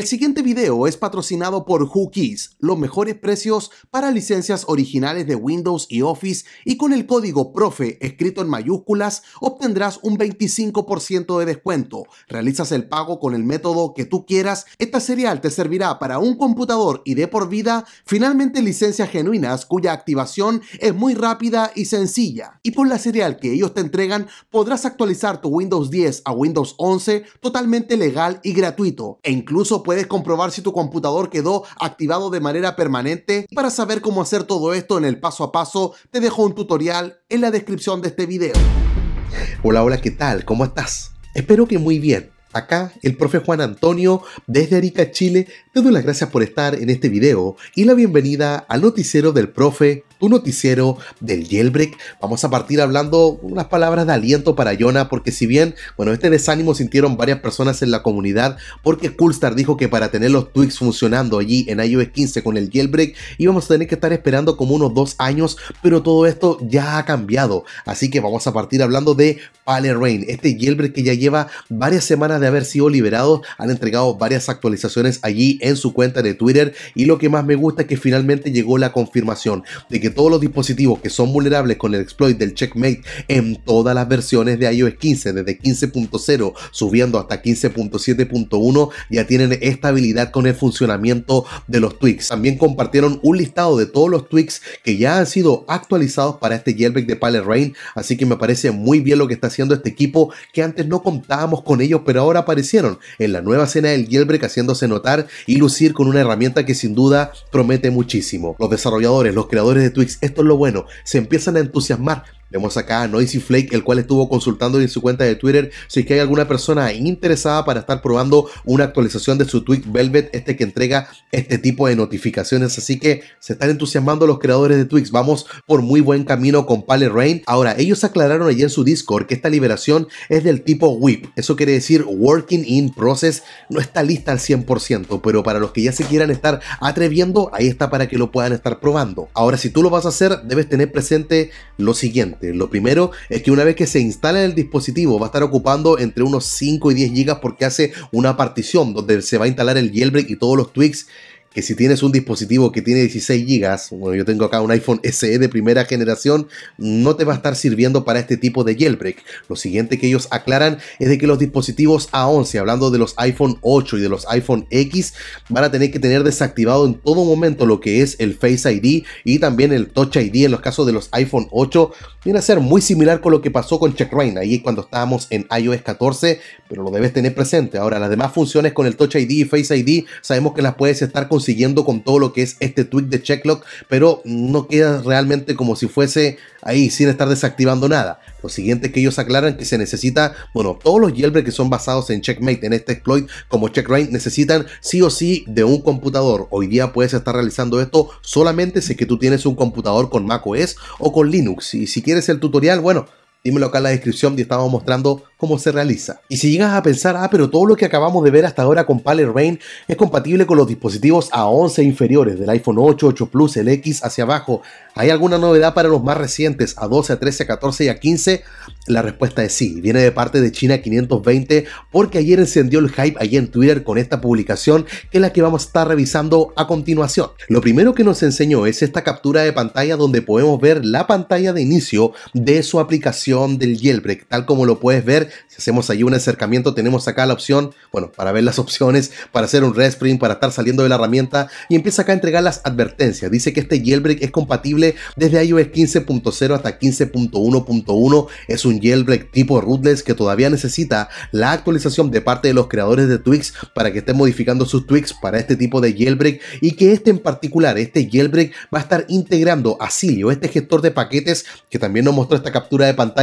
El siguiente video es patrocinado por WhoKeys, los mejores precios para licencias originales de Windows y Office, y con el código PROFE escrito en mayúsculas obtendrás un 25% de descuento. Realizas el pago con el método que tú quieras. Esta serial te servirá para un computador y de por vida, finalmente licencias genuinas cuya activación es muy rápida y sencilla. Y por la serial que ellos te entregan podrás actualizar tu Windows 10 a Windows 11 totalmente legal y gratuito, e incluso puedes comprobar si tu computador quedó activado de manera permanente. Para saber cómo hacer todo esto en el paso a paso, te dejo un tutorial en la descripción de este video. Hola, hola, ¿qué tal? ¿Cómo estás? Espero que muy bien. Acá el profe Juan Antonio desde Arica, Chile. Te doy las gracias por estar en este video y la bienvenida al noticiero del profe, tu noticiero del jailbreak. Vamos a partir hablando unas palabras de aliento para Jonah, porque si bien, bueno, este desánimo sintieron varias personas en la comunidad, porque Coolstar dijo que para tener los tweaks funcionando allí en iOS 15 con el jailbreak íbamos a tener que estar esperando como unos 2 años, pero todo esto ya ha cambiado, así que vamos a partir hablando de palera1n, este jailbreak que ya lleva varias semanas de haber sido liberados. Han entregado varias actualizaciones allí en su cuenta de Twitter, y lo que más me gusta es que finalmente llegó la confirmación de que todos los dispositivos que son vulnerables con el exploit del checkm8 en todas las versiones de iOS 15, desde 15.0 subiendo hasta 15.7.1, ya tienen esta habilidad con el funcionamiento de los tweaks. También compartieron un listado de todos los tweaks que ya han sido actualizados para este jailbreak de palera1n, así que me parece muy bien lo que está haciendo este equipo, que antes no contábamos con ellos, pero ahora aparecieron en la nueva escena del jailbreak haciéndose notar y lucir con una herramienta que sin duda promete muchísimo. Los desarrolladores, los creadores de tweaks, esto es lo bueno, se empiezan a entusiasmar. Vemos acá a Noisy Flake, el cual estuvo consultando en su cuenta de Twitter si es que hay alguna persona interesada para estar probando una actualización de su tweak Velvet, este que entrega este tipo de notificaciones. Así que se están entusiasmando los creadores de tweaks. Vamos por muy buen camino con palera1n. Ahora, ellos aclararon ayer en su Discord que esta liberación es del tipo WIP. Eso quiere decir Working in Process. No está lista al 100%, pero para los que ya se quieran estar atreviendo, ahí está para que lo puedan estar probando. Ahora, si tú lo vas a hacer, debes tener presente lo siguiente. Lo primero es que una vez que se instala en el dispositivo va a estar ocupando entre unos 5 y 10 GB, porque hace una partición donde se va a instalar el jailbreak y todos los tweaks. Que si tienes un dispositivo que tiene 16 GB, bueno, yo tengo acá un iPhone SE de primera generación, no te va a estar sirviendo para este tipo de jailbreak. Lo siguiente que ellos aclaran es de que los dispositivos A11, hablando de los iPhone 8 y de los iPhone X, van a tener que tener desactivado en todo momento lo que es el Face ID y también el Touch ID en los casos de los iPhone 8. Viene a ser muy similar con lo que pasó con checkra1n, ahí cuando estábamos en iOS 14, pero lo debes tener presente. Ahora, las demás funciones con el Touch ID y Face ID, sabemos que las puedes estar consiguiendo con todo lo que es este tweak de checklock, pero no queda realmente como si fuese ahí sin estar desactivando nada. Lo siguiente es que ellos aclaran que se necesita, bueno, todos los jailbreak que son basados en checkm8, en este exploit como checkra1n, necesitan sí o sí de un computador. Hoy día puedes estar realizando esto solamente si es que tú tienes un computador con macOS o con Linux, y si quieres el tutorial, bueno, dímelo acá en la descripción, y estamos mostrando cómo se realiza. Y si llegas a pensar, pero todo lo que acabamos de ver hasta ahora con palera1n es compatible con los dispositivos A11 inferiores, del iPhone 8, 8 Plus, el X hacia abajo, ¿hay alguna novedad para los más recientes, A12, A13, A14 y A15? La respuesta es sí, viene de parte de xina520, porque ayer encendió el hype allí en Twitter con esta publicación, que es la que vamos a estar revisando a continuación. Lo primero que nos enseñó es esta captura de pantalla donde podemos ver la pantalla de inicio de su aplicación del jailbreak, tal como lo puedes ver. Si hacemos allí un acercamiento, tenemos acá la opción, bueno, para ver las opciones, para hacer un resprint, para estar saliendo de la herramienta, y empieza acá a entregar las advertencias. Dice que este jailbreak es compatible desde iOS 15.0 hasta 15.1.1, es un jailbreak tipo rootless que todavía necesita la actualización de parte de los creadores de tweaks para que estén modificando sus tweaks para este tipo de jailbreak, y que este en particular, este jailbreak, va a estar integrando a Cydia, este gestor de paquetes que también nos mostró esta captura de pantalla.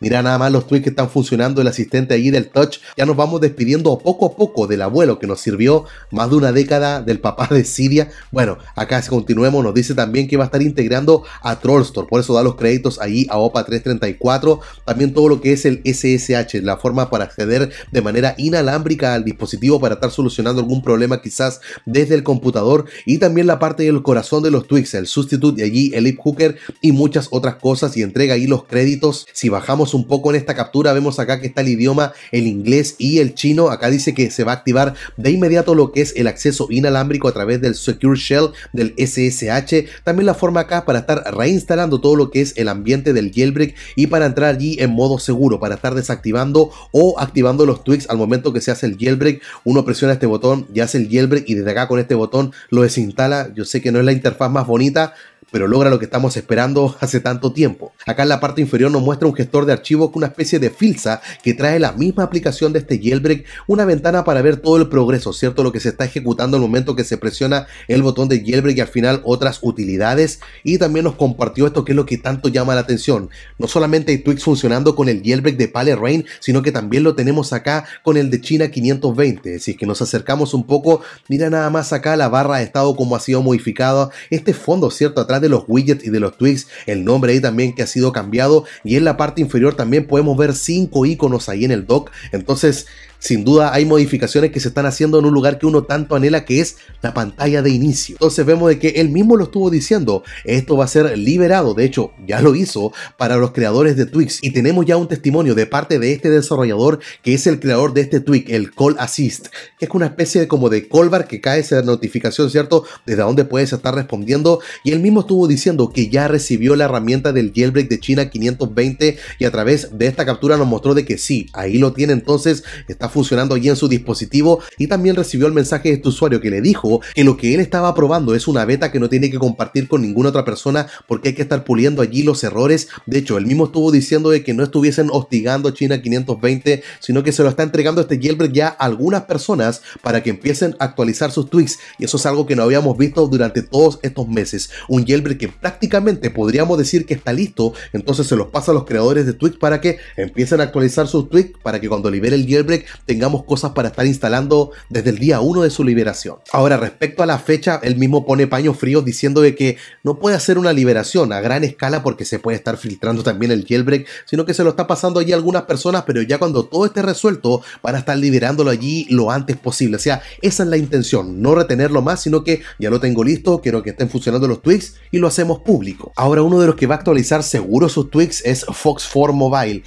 Mira nada más los tweaks que están funcionando, el asistente allí del touch. Ya nos vamos despidiendo poco a poco del abuelo que nos sirvió más de una década, del papá de Cydia. Bueno, acá si continuemos, nos dice también que va a estar integrando a Trollstore, por eso da los créditos allí a opa334. También todo lo que es el SSH, la forma para acceder de manera inalámbrica al dispositivo para estar solucionando algún problema quizás desde el computador, y también la parte del corazón de los tweaks, el substitute y allí el lip hooker y muchas otras cosas, y entrega ahí los créditos. Si bajamos un poco en esta captura, vemos acá que está el idioma, el inglés y el chino. Acá dice que se va a activar de inmediato lo que es el acceso inalámbrico a través del Secure Shell, del SSH. También la forma acá para estar reinstalando todo lo que es el ambiente del jailbreak y para entrar allí en modo seguro, para estar desactivando o activando los tweaks al momento que se hace el jailbreak. Uno presiona este botón y hace el jailbreak y desde acá con este botón lo desinstala. Yo sé que no es la interfaz más bonita, pero logra lo que estamos esperando hace tanto tiempo. Acá en la parte inferior nos muestra un gestor de archivos, una especie de Filza que trae la misma aplicación de este jailbreak, una ventana para ver todo el progreso, ¿cierto? Lo que se está ejecutando al momento que se presiona el botón de jailbreak y al final otras utilidades. Y también nos compartió esto que es lo que tanto llama la atención. No solamente hay tweaks funcionando con el jailbreak de palera1n, sino que también lo tenemos acá con el de xina520. Si es que nos acercamos un poco, mira nada más acá la barra de estado como ha sido modificada. Este fondo, ¿cierto? Atrás de los widgets y de los tweaks, el nombre ahí también que ha sido cambiado, y en la parte inferior también podemos ver 5 iconos ahí en el dock. Entonces, sin duda hay modificaciones que se están haciendo en un lugar que uno tanto anhela, que es la pantalla de inicio. Entonces vemos de que él mismo lo estuvo diciendo, esto va a ser liberado, de hecho ya lo hizo para los creadores de tweaks, y tenemos ya un testimonio de parte de este desarrollador que es el creador de este tweak, el Call Assist, que es una especie de, como de callbar que cae esa notificación, ¿cierto? Desde donde puedes estar respondiendo, y él mismo estuvo diciendo que ya recibió la herramienta del jailbreak de xina520 y a través de esta captura nos mostró de que sí, ahí lo tiene, entonces está funcionando allí en su dispositivo. Y también recibió el mensaje de este usuario que le dijo que lo que él estaba probando es una beta que no tiene que compartir con ninguna otra persona porque hay que estar puliendo allí los errores. De hecho, él mismo estuvo diciendo de que no estuviesen hostigando xina520, sino que se lo está entregando este jailbreak ya a algunas personas para que empiecen a actualizar sus tweaks, y eso es algo que no habíamos visto durante todos estos meses. Un jailbreak que prácticamente podríamos decir que está listo, entonces se los pasa a los creadores de tweaks para que empiecen a actualizar sus tweaks, para que cuando libere el jailbreak tengamos cosas para estar instalando desde el día 1 de su liberación. Ahora, respecto a la fecha, él mismo pone paños fríos diciendo de que no puede hacer una liberación a gran escala porque se puede estar filtrando también el jailbreak, sino que se lo está pasando allí a algunas personas, pero ya cuando todo esté resuelto van a estar liberándolo allí lo antes posible. O sea, esa es la intención, no retenerlo más, sino que ya lo tengo listo, quiero que estén funcionando los tweaks y lo hacemos público. Ahora, uno de los que va a actualizar seguro sus tweaks es Fox for Mobile.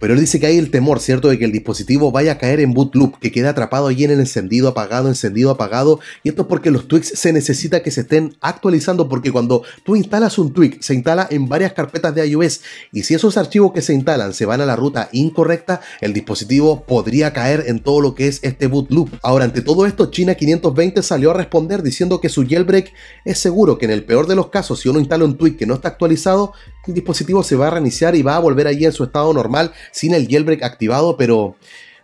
Pero él dice que hay el temor, ¿cierto?, de que el dispositivo vaya a caer en boot loop, que quede atrapado allí en el encendido, apagado. Y esto es porque los tweaks se necesita que se estén actualizando, porque cuando tú instalas un tweak, se instala en varias carpetas de iOS. Y si esos archivos que se instalan se van a la ruta incorrecta, el dispositivo podría caer en todo lo que es este boot loop. Ahora, ante todo esto, xina520 salió a responder diciendo que su jailbreak es seguro, que en el peor de los casos, si uno instala un tweak que no está actualizado, el dispositivo se va a reiniciar y va a volver allí en su estado normal, sin el jailbreak activado. Pero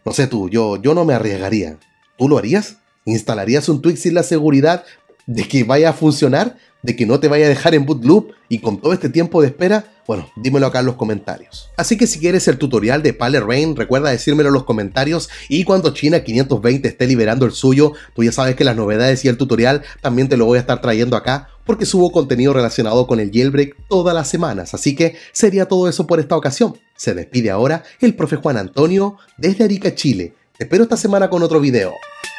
no sé tú, yo no me arriesgaría. ¿Tú lo harías? ¿Instalarías un tweak sin la seguridad de que vaya a funcionar, de que no te vaya a dejar en boot loop y con todo este tiempo de espera? Bueno, dímelo acá en los comentarios. Así que si quieres el tutorial de palera1n, recuerda decírmelo en los comentarios, y cuando xina520 esté liberando el suyo, tú ya sabes que las novedades y el tutorial también te lo voy a estar trayendo acá, porque subo contenido relacionado con el jailbreak todas las semanas. Así que sería todo eso por esta ocasión. Se despide ahora el profe Juan Antonio desde Arica, Chile. Te espero esta semana con otro video.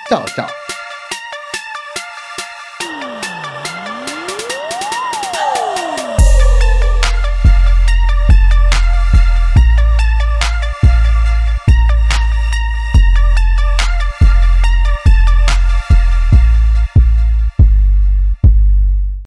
Chao, chao.